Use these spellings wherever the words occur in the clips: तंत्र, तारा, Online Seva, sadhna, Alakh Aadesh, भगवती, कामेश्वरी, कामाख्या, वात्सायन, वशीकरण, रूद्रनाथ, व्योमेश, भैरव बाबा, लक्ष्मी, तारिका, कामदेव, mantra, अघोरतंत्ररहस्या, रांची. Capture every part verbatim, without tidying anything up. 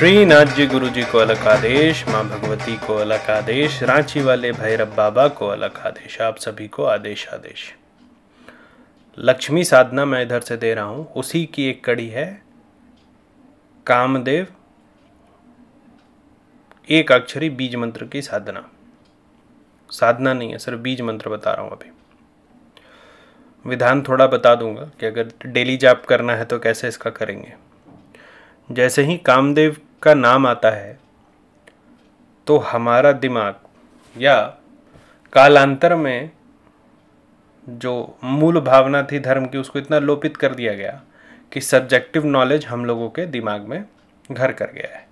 श्रीनाथ जी गुरु जी को अलग आदेश, माँ भगवती को अलग आदेश, रांची वाले भैरव बाबा को अलग आदेश, आप सभी को आदेश आदेश। लक्ष्मी साधना मैं इधर से दे रहा हूँ, उसी की एक कड़ी है कामदेव एक अक्षरी बीज मंत्र की साधना। साधना नहीं है, सिर्फ बीज मंत्र बता रहा हूँ। अभी विधान थोड़ा बता दूंगा कि अगर डेली जाप करना है तो कैसे इसका करेंगे। जैसे ही कामदेव का नाम आता है तो हमारा दिमाग या कालांतर में जो मूल भावना थी धर्म की, उसको इतना लोपित कर दिया गया कि सब्जेक्टिव नॉलेज हम लोगों के दिमाग में घर कर गया है।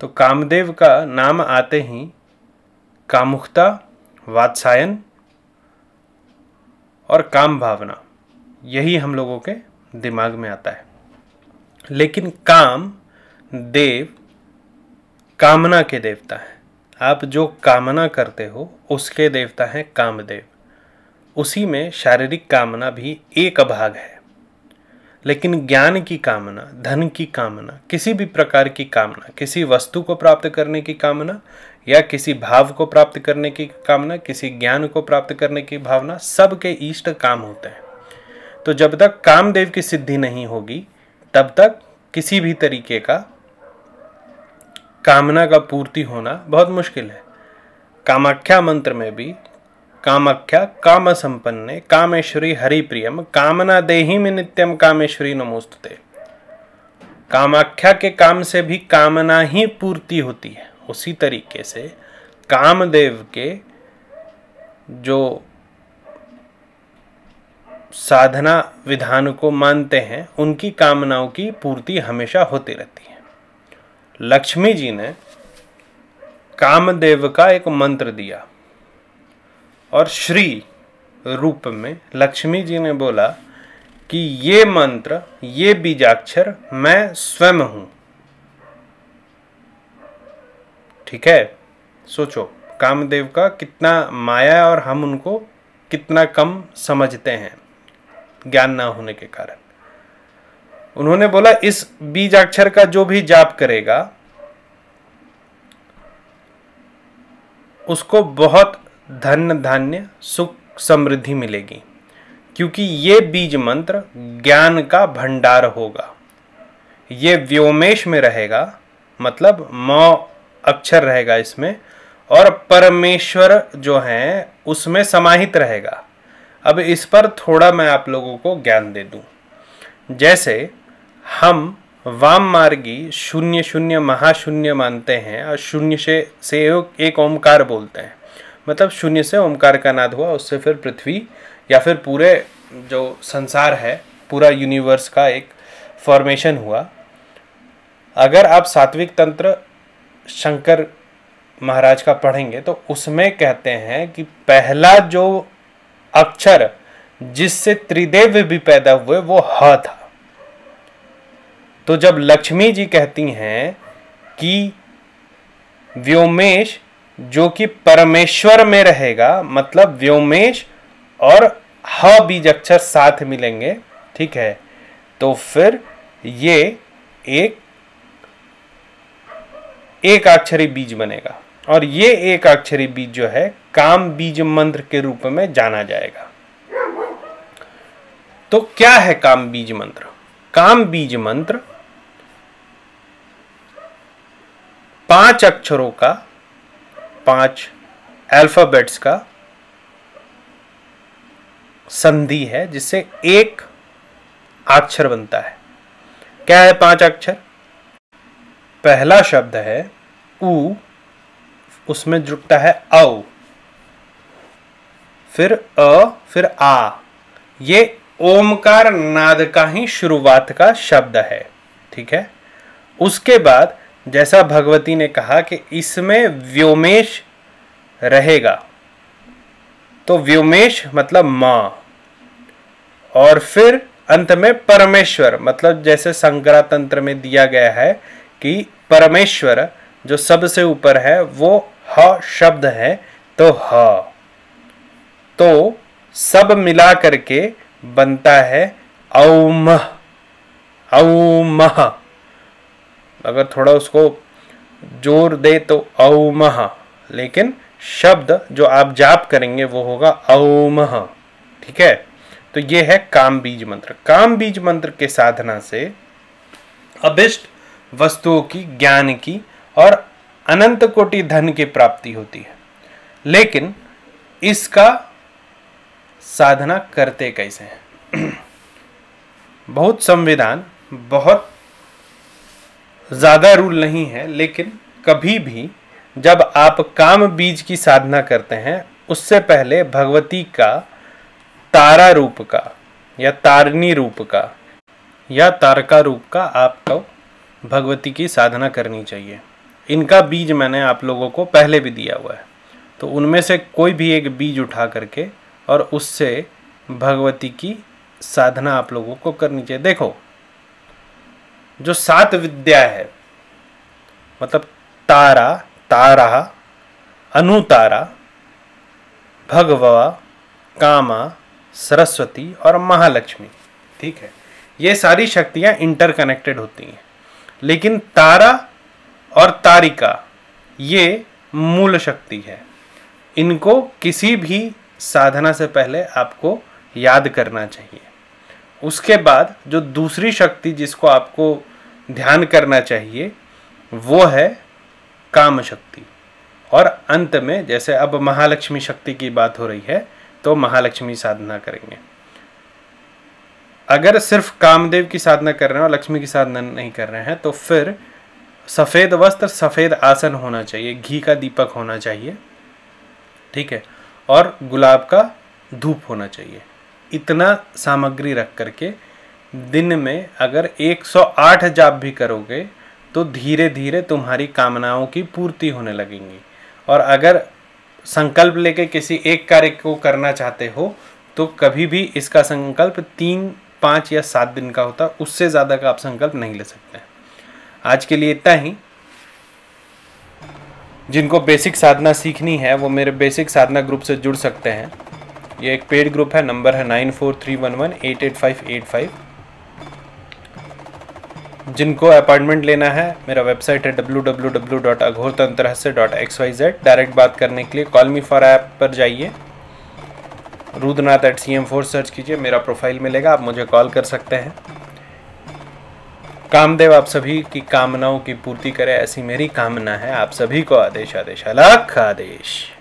तो कामदेव का नाम आते ही कामुकता, वात्सायन और काम भावना, यही हम लोगों के दिमाग में आता है। लेकिन काम देव कामना के देवता हैं। आप जो कामना करते हो उसके देवता हैं कामदेव। उसी में शारीरिक कामना भी एक भाग है, लेकिन ज्ञान की कामना, धन की कामना, किसी भी प्रकार की कामना, किसी वस्तु को प्राप्त करने की कामना या किसी भाव को प्राप्त करने की कामना, किसी ज्ञान को प्राप्त करने की भावना, सबके इष्ट काम होते हैं। तो जब तक कामदेव की सिद्धि नहीं होगी तब तक किसी भी तरीके का कामना का पूर्ति होना बहुत मुश्किल है। कामाख्या मंत्र में भी कामाख्या काम संपन्ने कामेश्वरी हरिप्रियम कामना देहि में नित्यम कामेश्वरी नमोस्तुते। कामाख्या के काम से भी कामना ही पूर्ति होती है। उसी तरीके से कामदेव के जो साधना विधान को मानते हैं उनकी कामनाओं की पूर्ति हमेशा होती रहती है। लक्ष्मी जी ने कामदेव का एक मंत्र दिया और श्री रूप में लक्ष्मी जी ने बोला कि ये मंत्र, ये बीजाक्षर मैं स्वयं हूं। ठीक है, सोचो कामदेव का कितना माया और हम उनको कितना कम समझते हैं ज्ञान ना होने के कारण। उन्होंने बोला इस बीजाक्षर का जो भी जाप करेगा उसको बहुत धन धान्य सुख समृद्धि मिलेगी, क्योंकि ये बीज मंत्र ज्ञान का भंडार होगा। ये व्योमेश में रहेगा, मतलब मौ अक्षर रहेगा इसमें, और परमेश्वर जो है उसमें समाहित रहेगा। अब इस पर थोड़ा मैं आप लोगों को ज्ञान दे दूं। जैसे हम वाम मार्गी शून्य शून्य महाशून्य मानते हैं और शून्य से से एक ओमकार बोलते हैं, मतलब शून्य से ओमकार का नाद हुआ, उससे फिर पृथ्वी या फिर पूरे जो संसार है, पूरा यूनिवर्स का एक फॉर्मेशन हुआ। अगर आप सात्विक तंत्र शंकर महाराज का पढ़ेंगे तो उसमें कहते हैं कि पहला जो अक्षर जिससे त्रिदेव भी पैदा हुए वो ह था। तो जब लक्ष्मी जी कहती हैं कि व्योमेश जो कि परमेश्वर में रहेगा, मतलब व्योमेश और ह बीज अक्षर साथ मिलेंगे, ठीक है, तो फिर ये एक एक अक्षरी बीज बनेगा और ये एक अक्षरी बीज जो है काम बीज मंत्र के रूप में जाना जाएगा। तो क्या है काम बीज मंत्र? काम बीज मंत्र पांच अक्षरों का, पांच अल्फाबेट्स का संधि है जिससे एक अक्षर बनता है। क्या है पांच अक्षर? पहला शब्द है ऊ, उसमें जुड़ता है औ, फिर अ, फिर आ। ये ओमकार नाद का ही शुरुआत का शब्द है, ठीक है। उसके बाद जैसा भगवती ने कहा कि इसमें व्योमेश रहेगा, तो व्योमेश मतलब माँ, और फिर अंत में परमेश्वर मतलब जैसे संग्रह तंत्र में दिया गया है कि परमेश्वर जो सबसे ऊपर है वो ह शब्द है, तो ह, तो सब मिला करके बनता है औम औम। अगर थोड़ा उसको जोर दे तो औम, लेकिन शब्द जो आप जाप करेंगे वो होगा औम। ठीक है, तो ये है काम बीज मंत्र। काम बीज मंत्र के साधना से अभिष्ट वस्तुओं की, ज्ञान की और अनंत कोटि धन की प्राप्ति होती है। लेकिन इसका साधना करते कैसे हैं? बहुत संविधान, बहुत ज़्यादा रूल नहीं है, लेकिन कभी भी जब आप काम बीज की साधना करते हैं उससे पहले भगवती का तारा रूप का या तारनी रूप का या तारका रूप का आपको तो भगवती की साधना करनी चाहिए। इनका बीज मैंने आप लोगों को पहले भी दिया हुआ है, तो उनमें से कोई भी एक बीज उठा करके और उससे भगवती की साधना आप लोगों को करनी चाहिए। देखो, जो सात विद्या है मतलब तारा, तारा, अनुतारा, भगवा, कामा, सरस्वती और महालक्ष्मी, ठीक है, ये सारी शक्तियाँ इंटरकनेक्टेड होती हैं। लेकिन तारा और तारिका ये मूल शक्ति है, इनको किसी भी साधना से पहले आपको याद करना चाहिए। उसके बाद जो दूसरी शक्ति जिसको आपको ध्यान करना चाहिए वो है काम शक्ति, और अंत में जैसे अब महालक्ष्मी शक्ति की बात हो रही है तो महालक्ष्मी साधना करेंगे। अगर सिर्फ कामदेव की साधना कर रहे हैं और लक्ष्मी की साधना नहीं कर रहे हैं तो फिर सफ़ेद वस्त्र, सफ़ेद आसन होना चाहिए, घी का दीपक होना चाहिए, ठीक है, और गुलाब का धूप होना चाहिए। इतना सामग्री रख करके दिन में अगर एक सौ आठ जाप भी करोगे तो धीरे धीरे तुम्हारी कामनाओं की पूर्ति होने लगेंगी। और अगर संकल्प लेके किसी एक कार्य को करना चाहते हो तो कभी भी इसका संकल्प तीन, पाँच या सात दिन का होता है, उससे ज़्यादा का आप संकल्प नहीं ले सकते हैं। आज के लिए इतना ही। जिनको बेसिक साधना सीखनी है वो मेरे बेसिक साधना ग्रुप से जुड़ सकते हैं। ये एक पेड ग्रुप है, नंबर है nine four three one one eight eight five eight five. जिनको अपॉइंटमेंट लेना है मेरा वेबसाइट है W W W dot अघोरतंत्ररहस्या dot X Y Z. Direct बात करने के लिए कॉल मी फॉर ऐप पर जाइए, रूद्रनाथ at C M four search कीजिए, मेरा प्रोफाइल मिलेगा, आप मुझे कॉल कर सकते हैं। कामदेव आप सभी की कामनाओं की पूर्ति करे ऐसी मेरी कामना है। आप सभी को आदेश आदेश अलख आदेश।